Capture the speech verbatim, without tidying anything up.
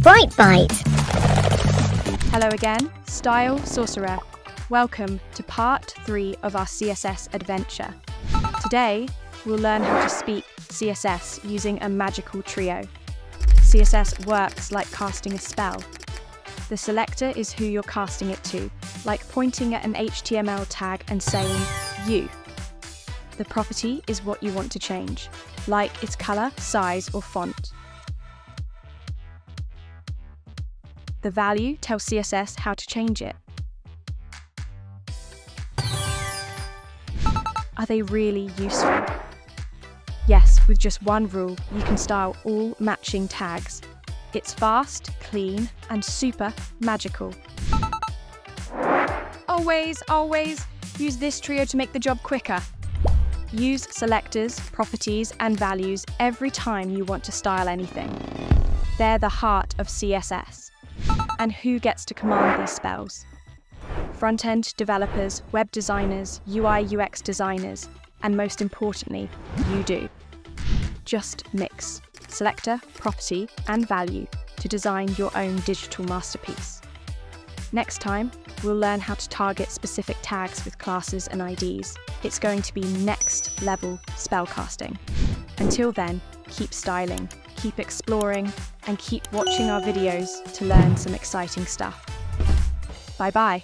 Bright Bite. Hello again, Style Sorcerer. Welcome to part three of our C S S adventure. Today, we'll learn how to speak C S S using a magical trio. C S S works like casting a spell. The selector is who you're casting it to, like pointing at an H T M L tag and saying, you. The property is what you want to change, like its color, size, or font. The value tells C S S how to change it. Are they really useful? Yes, with just one rule, you can style all matching tags. It's fast, clean, and super magical. Always, always use this trio to make the job quicker. Use selectors, properties, and values every time you want to style anything. They're the heart of C S S. And who gets to command these spells? Front-end developers, web designers, U I U X designers, and most importantly, you do. Just mix selector, property, and value to design your own digital masterpiece. Next time, we'll learn how to target specific tags with classes and I Ds. It's going to be next level spellcasting. Until then, keep styling, keep exploring, and keep watching our videos to learn some exciting stuff. Bye-bye.